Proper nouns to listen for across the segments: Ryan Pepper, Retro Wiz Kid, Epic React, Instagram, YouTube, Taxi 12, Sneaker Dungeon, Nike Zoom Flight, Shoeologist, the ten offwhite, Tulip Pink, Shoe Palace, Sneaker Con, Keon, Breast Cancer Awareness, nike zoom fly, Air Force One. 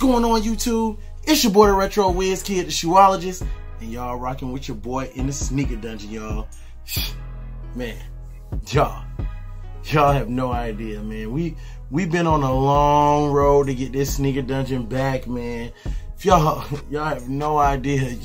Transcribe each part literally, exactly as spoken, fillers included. going on, YouTube? It's your boy, the Retro Wiz Kid, the Shoeologist, and y'all rocking with your boy in the Sneaker Dungeon, y'all. Man, y'all, y'all have no idea, man. We we've been on a long road to get this Sneaker Dungeon back, man. If y'all y'all have no idea,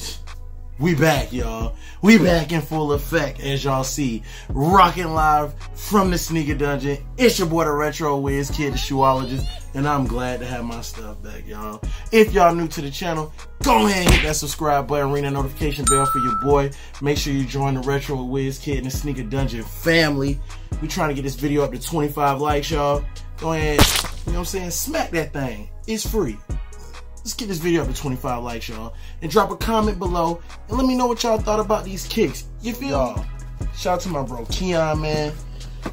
we back, y'all. We back in full effect, as y'all see, rocking live from the Sneaker Dungeon. It's your boy, the Retro Wiz Kid, the Shoeologist. And I'm glad to have my stuff back, y'all. If y'all new to the channel, go ahead and hit that subscribe button, ring that notification bell for your boy. Make sure you join the Retro Wiz Kid and the Sneaker Dungeon family. We trying to get this video up to twenty-five likes, y'all. Go ahead, you know what I'm saying? Smack that thing. It's free. Let's get this video up to twenty-five likes, y'all. And drop a comment below and let me know what y'all thought about these kicks. You feel? Y'all, shout out to my bro Keon, man.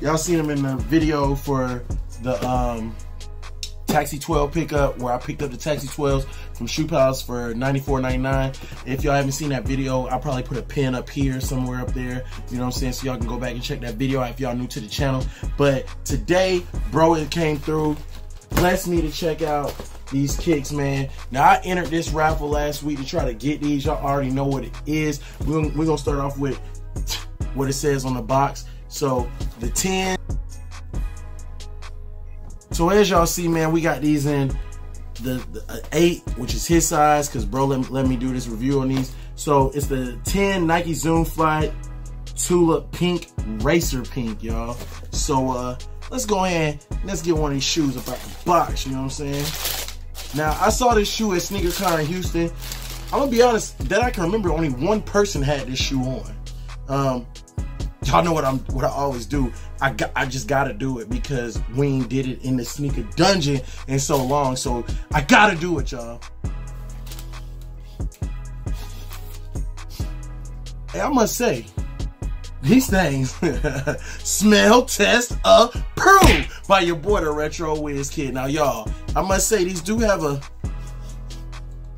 Y'all seen him in the video for the um. Taxi twelve pickup, where I picked up the Taxi twelves from Shoe Palace for ninety-four ninety-nine. If y'all haven't seen that video, I'll probably put a pin up here, somewhere up there, you know what I'm saying, so y'all can go back and check that video out if y'all new to the channel. But today, bro, it came through, blessed me to check out these kicks, man. Now, I entered this raffle last week to try to get these. Y'all already know what it is. We're gonna, we're gonna start off with what it says on the box. So, the ten. So as y'all see, man, we got these in the, the eight, which is his size, because bro let me, let me do this review on these. So it's the ten Nike Zoom Flight Tulip Pink Racer Pink, y'all. So uh, let's go ahead and let's get one of these shoes about the box, you know what I'm saying? Now, I saw this shoe at Sneaker Con in Houston. I'm going to be honest, that I can remember only one person had this shoe on. Um, Y'all know what I'm, what I always do. I got, I just gotta do it because we ain't did it in the Sneaker Dungeon in so long. So I gotta do it, y'all. Hey, I must say, these things smell, test, approved by your boy, the Retro Wiz Kid. Now, y'all, I must say these do have a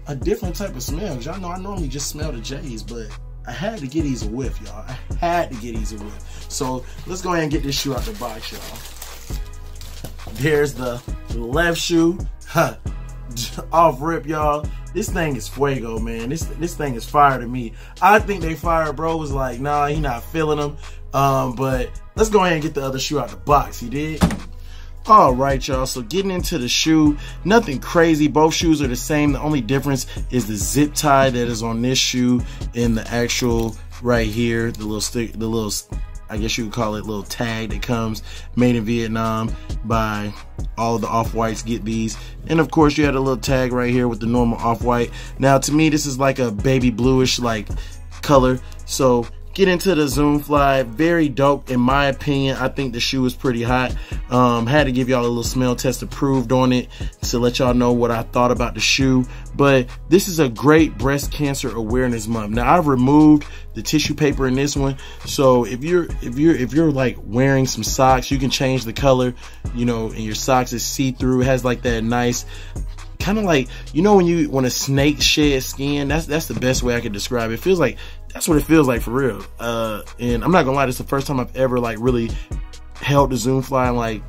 a different type of smell. Y'all know I normally just smell the J's, but I had to get these a whiff, y'all. I had to get these a whiff. So let's go ahead and get this shoe out the box, y'all. There's the left shoe. Huh. Off rip, y'all. This thing is fuego, man. This this thing is fire to me. I think they fired, bro. Was like, nah, he not feeling them. Um, but let's go ahead and get the other shoe out the box. He did. All right, y'all, so getting into the shoe, nothing crazy. Both shoes are the same. The only difference is the zip tie that is on this shoe and the actual right here, the little stick, the little, I guess you would call it, little tag that comes made in Vietnam by all of the Off-Whites get these. And of course, you had a little tag right here with the normal Off-White. Now, to me, this is like a baby bluish like color. So get into the Zoom Fly, very dope in my opinion. I think the shoe is pretty hot. Um, had to give y'all a little smell test approved on it to let y'all know what I thought about the shoe. But this is a great Breast Cancer Awareness Month. Now, I've removed the tissue paper in this one, so if you're if you're if you're like wearing some socks, you can change the color, you know, and your socks is see-through. It has like that nice, kind of like, you know, when you when a snake sheds skin. That's that's the best way I could describe it. It feels like, that's what it feels like for real. Uh, and I'm not gonna lie, this is the first time I've ever like really held the Zoom Fly and like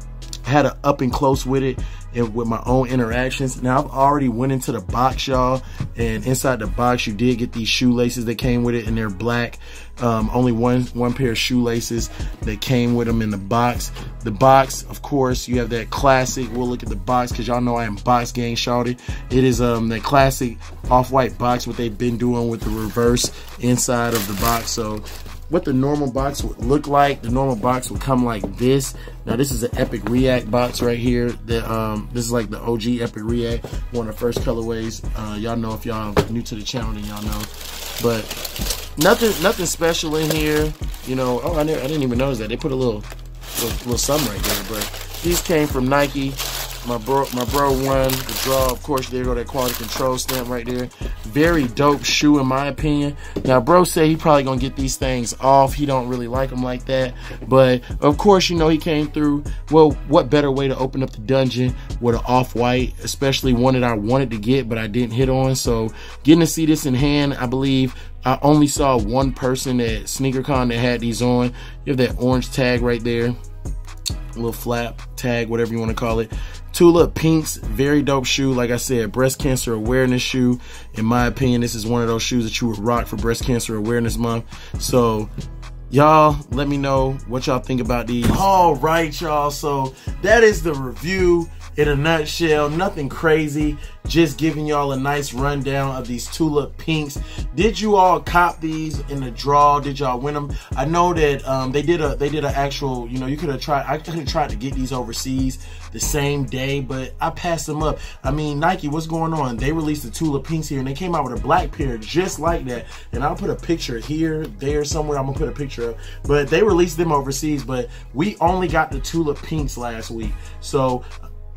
had an up and close with it and with my own interactions. Now, I've already went into the box, y'all, and inside the box you did get these shoelaces that came with it, and they're black. Um, only one one pair of shoelaces that came with them in the box. The box, of course, you have that classic. We'll look at the box because y'all know I am box gang shouted. It is um the classic Off-White box, what they've been doing with the reverse inside of the box. So what the normal box would look like, the normal box would come like this. Now, this is an Epic React box right here. That um, this is like the O G Epic React, one of the first colorways. Uh, y'all know, if y'all new to the channel, then y'all know. But nothing, nothing special in here, you know. Oh, I, never, I didn't even notice that they put a little, little, little something right there. But these came from Nike. My bro, my bro won the draw. Of course, there go that quality control stamp right there. Very dope shoe in my opinion. Now, bro said he probably gonna get these things off. He don't really like them like that. But of course, you know, he came through. Well, what better way to open up the dungeon with an Off-White, especially one that I wanted to get, but I didn't hit on. So getting to see this in hand, I believe I only saw one person at Sneaker Con that had these on. You have that orange tag right there, a little flap tag, whatever you want to call it. Tulip Pink's very dope shoe. Like I said, breast cancer awareness shoe. In my opinion, this is one of those shoes that you would rock for breast cancer awareness month. So y'all, let me know what y'all think about these. All right, y'all. So that is the review in a nutshell. Nothing crazy. Just giving y'all a nice rundown of these Tulip Pinks. Did you all cop these in the draw? Did y'all win them? I know that um, they did a they did an actual, you know, you could have tried, I could have tried to get these overseas the same day, but I passed them up. I mean, Nike, what's going on? They released the Tulip Pinks here and they came out with a black pair just like that. And I'll put a picture here, there, somewhere. I'm gonna put a picture up. But they released them overseas, but we only got the Tulip Pinks last week. So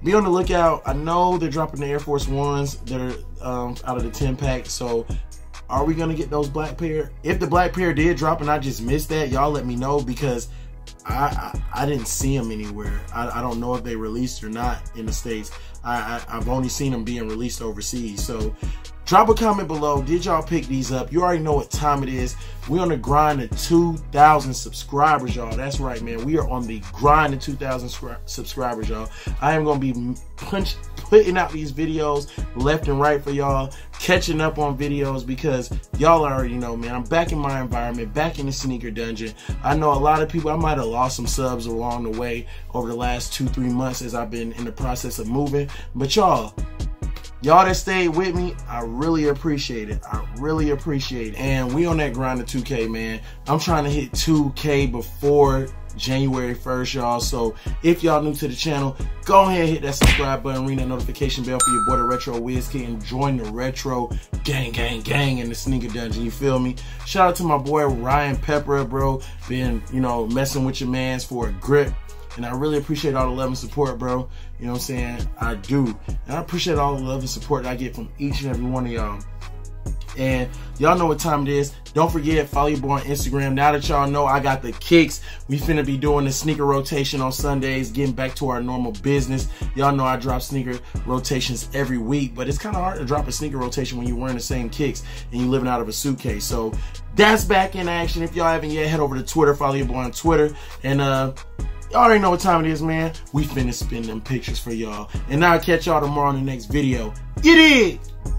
be on the lookout. I know they're dropping the Air Force Ones that are um, out of the ten pack. So are we going to get those black pair? If the black pair did drop and I just missed that, y'all let me know, because I, I, I didn't see them anywhere. I, I don't know if they released or not in the States. I, I, I've only seen them being released overseas. So drop a comment below. Did y'all pick these up? You already know what time it is. We're on the grind to two thousand subscribers, y'all. That's right, man. We are on the grind to two thousand subscribers, y'all. I am going to be punch, putting out these videos left and right for y'all, catching up on videos, because y'all already know, man, I'm back in my environment, back in the Sneaker Dungeon. I know a lot of people, I might have lost some subs along the way over the last two, three months as I've been in the process of moving. But y'all, y'all that stayed with me, I really appreciate it. I really appreciate it. And we on that grind to two K, man. I'm trying to hit two K before January first, y'all. So if y'all new to the channel, go ahead and hit that subscribe button, ring that notification bell for your boy, the Retro Wiz Kid, and join the Retro gang, gang, gang in the Sneaker Dungeon. You feel me? Shout out to my boy, Ryan Pepper, bro. Been, you know, messing with your mans for a grip. And I really appreciate all the love and support, bro. You know what I'm saying? I do. And I appreciate all the love and support that I get from each and every one of y'all. And y'all know what time it is. Don't forget, follow your boy on Instagram. Now that y'all know I got the kicks, we finna be doing the sneaker rotation on Sundays, getting back to our normal business. Y'all know I drop sneaker rotations every week, but it's kind of hard to drop a sneaker rotation when you're wearing the same kicks and you're living out of a suitcase. So that's back in action. If y'all haven't yet, head over to Twitter, follow your boy on Twitter. And uh... y'all already know what time it is, man. We finna spin them pictures for y'all. And I'll catch y'all tomorrow in the next video. Get it!